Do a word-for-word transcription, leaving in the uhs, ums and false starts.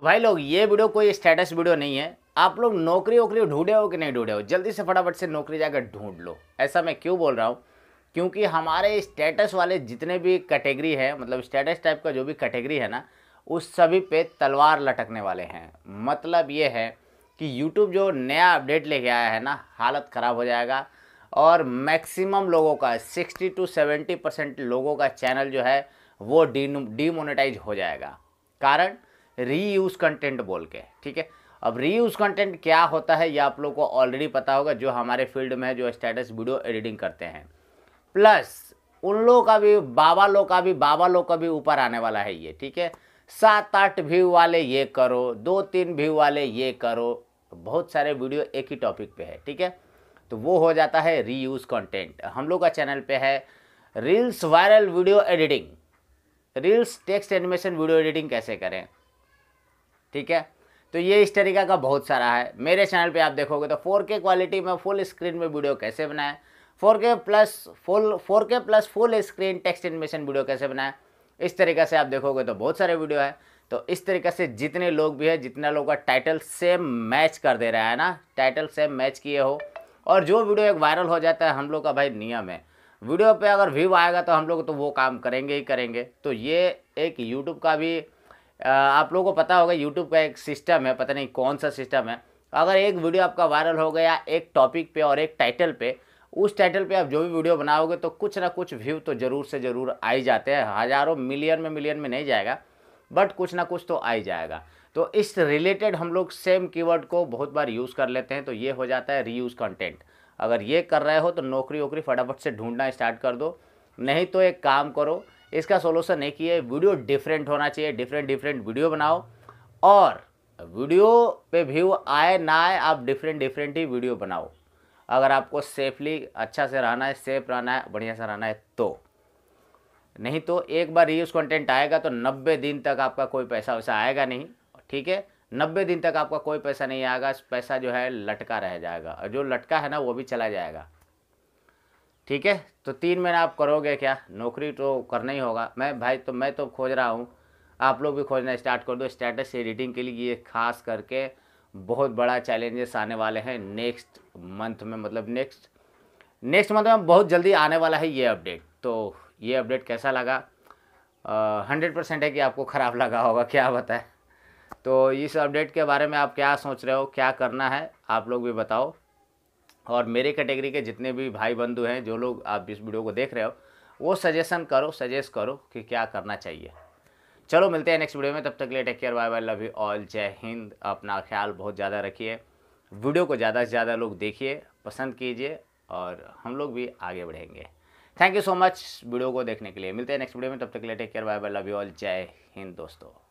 तो भाई लोग ये वीडियो कोई स्टेटस वीडियो नहीं है। आप लोग नौकरी वोकरी ढूंढे हो कि नहीं ढूंढे हो, जल्दी से फटाफट से नौकरी जाकर ढूंढ लो। ऐसा मैं क्यों बोल रहा हूँ, क्योंकि हमारे स्टेटस वाले जितने भी कैटेगरी है, मतलब स्टेटस टाइप का जो भी कैटेगरी है ना, उस सभी पे तलवार लटकने वाले हैं। मतलब ये है कि YouTube जो नया अपडेट लेके आया है ना, हालत ख़राब हो जाएगा। और मैक्सिमम लोगों का सिक्सटी टू सेवेंटी परसेंट लोगों का चैनल जो है वो डीमोनेटाइज हो जाएगा, कारण रीयूज़ कंटेंट बोल के, ठीक है। अब रीयूज़ कंटेंट क्या होता है ये आप लोगों को ऑलरेडी पता होगा, जो हमारे फील्ड में जो स्टेटस वीडियो एडिटिंग करते हैं। प्लस उन लोगों का भी, बाबा लोग का भी बाबा लोग का भी ऊपर आने वाला है ये, ठीक है। सात आठ व्यू वाले ये करो, दो तीन व्यू वाले ये करो, तो बहुत सारे वीडियो एक ही टॉपिक पे है, ठीक है। तो वो हो जाता है रीयूज कंटेंट। हम लोग का चैनल पे है reels viral video editing, reels text animation video editing कैसे करें, ठीक है। तो ये इस तरीका का बहुत सारा है मेरे चैनल पे। आप देखोगे तो फोर के क्वालिटी में फुल स्क्रीन में वीडियो कैसे बनाएं, four K plus full four K plus full screen text animation video कैसे बनाएं, इस तरीके से आप देखोगे तो बहुत सारे वीडियो है। तो इस तरीके से जितने लोग भी हैं, जितना लोगों का टाइटल सेम मैच कर दे रहा है ना, टाइटल सेम मैच किए हो, और जो वीडियो एक वायरल हो जाता है, हम लोग का भाई नियम है वीडियो पे अगर व्यू आएगा तो हम लोग तो वो काम करेंगे ही करेंगे। तो ये एक यूट्यूब का भी आप लोगों को पता होगा, यूट्यूब का एक सिस्टम है, पता नहीं कौन सा सिस्टम है। अगर एक वीडियो आपका वायरल हो गया एक टॉपिक पे और एक टाइटल पे, उस टाइटल पे आप जो भी वीडियो बनाओगे तो कुछ ना कुछ व्यू तो ज़रूर से ज़रूर आ ही जाते हैं। हज़ारों मिलियन में मिलियन में नहीं जाएगा, बट कुछ ना कुछ तो आ ही जाएगा। तो इस रिलेटेड हम लोग सेम कीवर्ड को बहुत बार यूज़ कर लेते हैं, तो ये हो जाता है रीयूज़ कंटेंट। अगर ये कर रहे हो तो नौकरी वोकरी फटाफट से ढूंढना स्टार्ट कर दो, नहीं तो एक काम करो, इसका सोल्यूशन एक ही है, वीडियो डिफरेंट होना चाहिए। डिफरेंट डिफरेंट वीडियो बनाओ, और वीडियो पे व्यू आए ना आए, आप डिफरेंट डिफरेंट ही वीडियो बनाओ। अगर आपको सेफली अच्छा से रहना है, सेफ रहना है, बढ़िया से रहना है तो, नहीं तो एक बार रीयूज कंटेंट आएगा तो नब्बे दिन तक आपका कोई पैसा वैसा आएगा नहीं, ठीक है। नब्बे दिन तक आपका कोई पैसा नहीं आएगा, पैसा जो है लटका रह जाएगा, और जो लटका है ना वो भी चला जाएगा, ठीक है। तो तीन महीने आप करोगे क्या, नौकरी तो करना ही होगा। मैं भाई तो मैं तो खोज रहा हूँ, आप लोग भी खोजना स्टार्ट कर दो। स्टेटस एडिटिंग के लिए ये खास करके बहुत बड़ा चैलेंजेस आने वाले हैं नेक्स्ट मंथ में, मतलब नेक्स्ट नेक्स्ट मंथ में बहुत जल्दी आने वाला है ये अपडेट। तो ये अपडेट कैसा लगा, हंड्रेड परसेंट है कि आपको ख़राब लगा होगा, क्या बताएं। तो इस अपडेट के बारे में आप क्या सोच रहे हो, क्या करना है, आप लोग भी बताओ। और मेरे कैटेगरी के जितने भी भाई बंधु हैं, जो लोग आप इस वीडियो को देख रहे हो, वो सजेशन करो, सजेस्ट करो कि क्या करना चाहिए। चलो मिलते हैं नेक्स्ट वीडियो में, तब तक के लिए take care, bye bye, love you all, जय हिंद। अपना ख्याल बहुत ज़्यादा रखिए, वीडियो को ज़्यादा से ज़्यादा लोग देखिए, पसंद कीजिए, और हम लोग भी आगे बढ़ेंगे। Thank you so much video को देखने के लिए। मिलते हैं नेक्स्ट वीडियो में, तब तक के लिए take care, bye bye, love you all, जय हिंद दोस्तों।